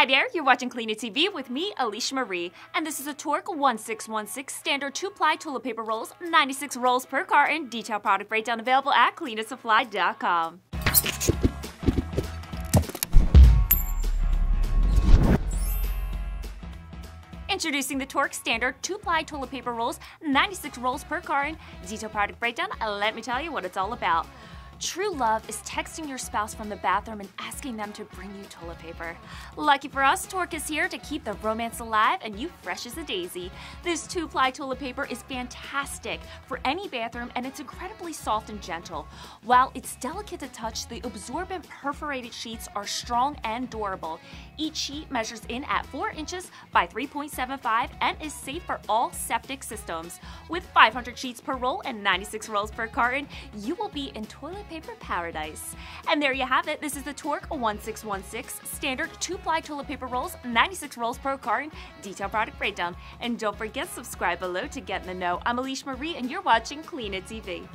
Hi there, you're watching CleanIt TV with me, Alisha Marie, and this is a Tork 1616 standard 2-ply toilet paper rolls, 96 rolls per carton, detailed product breakdown available at cleanitsupply.com. Introducing the Tork standard 2-ply toilet paper rolls, 96 rolls per carton, detailed product breakdown. Let me tell you what it's all about. True love is texting your spouse from the bathroom and asking them to bring you toilet paper. Lucky for us, Tork is here to keep the romance alive and you fresh as a daisy. This 2-ply toilet paper is fantastic for any bathroom, and it's incredibly soft and gentle. While it's delicate to touch, the absorbent perforated sheets are strong and durable. Each sheet measures in at 4 inches by 3.75 and is safe for all septic systems. With 500 sheets per roll and 96 rolls per carton, you will be in toilet paper paradise. And there you have it. This is the Tork 1616 standard 2-ply toilet paper rolls, 96 rolls per carton, detailed product breakdown. And don't forget, subscribe below to get in the know. I'm Alisha Marie, and you're watching CleanIt TV.